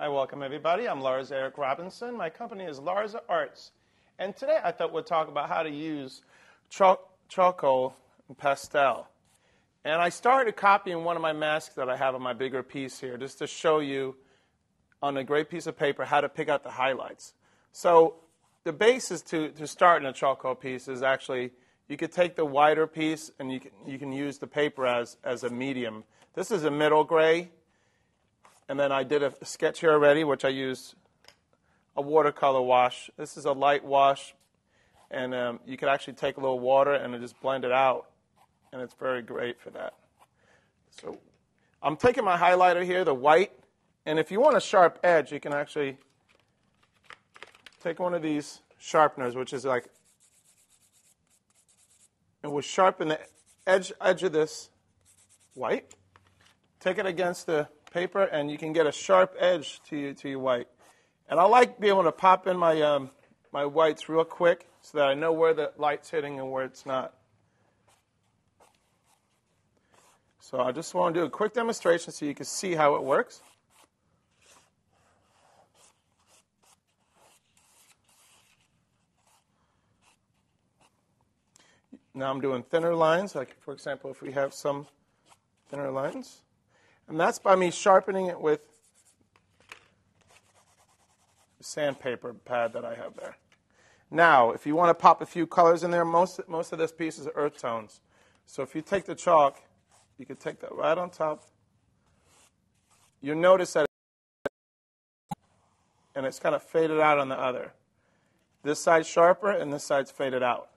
Hi, welcome everybody. I'm Lars Eric Robinson. My company is Lars Arts. And today I thought we'd talk about how to use charcoal and pastel. And I started copying one of my masks that I have on my bigger piece here just to show you on a great piece of paper how to pick out the highlights. So the basis to start in a charcoal piece is actually you could take the wider piece and you can use the paper as a medium. This is a middle gray. And then I did a sketch here already, which I used a watercolor wash. This is a light wash. And you could actually take a little water and just blend it out. And it's very great for that. So I'm taking my highlighter here, the white. And if you want a sharp edge, you can actually take one of these sharpeners, which is like, and we'll sharpen the edge of this white. Take it against the paper, and you can get a sharp edge to your white. And I like being able to pop in my whites real quick so that I know where the light's hitting and where it's not. So I just want to do a quick demonstration so you can see how it works. Now I'm doing thinner lines, like for example, if we have some thinner lines. And that's by me sharpening it with the sandpaper pad that I have there. Now, if you want to pop a few colors in there, most of this piece is earth tones. So if you take the chalk, you can take that right on top. You'll notice that and it's kind of faded out on the other. This side's sharper and this side's faded out.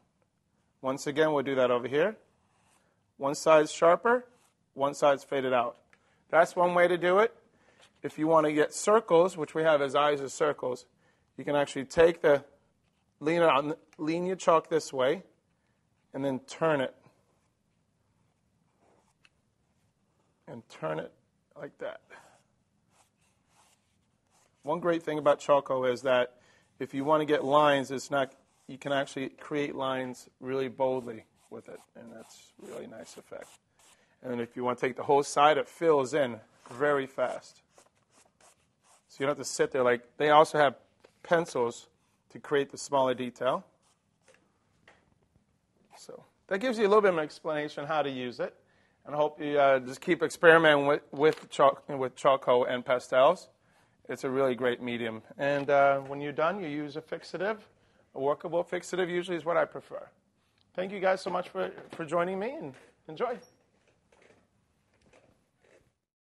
Once again, we'll do that over here. One side's sharper, one side's faded out. That's one way to do it. If you want to get circles, which we have as eyes as circles, you can actually take the, lean your chalk this way, and then turn it. And turn it like that. One great thing about charcoal is that if you want to get lines, you can actually create lines really boldly with it, and that's really nice effect. And if you want to take the whole side, it fills in very fast. So you don't have to sit there like, they also have pencils to create the smaller detail. So that gives you a little bit of an explanation how to use it. And I hope you just keep experimenting with charcoal and pastels. It's a really great medium. And when you're done, you use a fixative. A workable fixative usually is what I prefer. Thank you guys so much for joining me, and enjoy.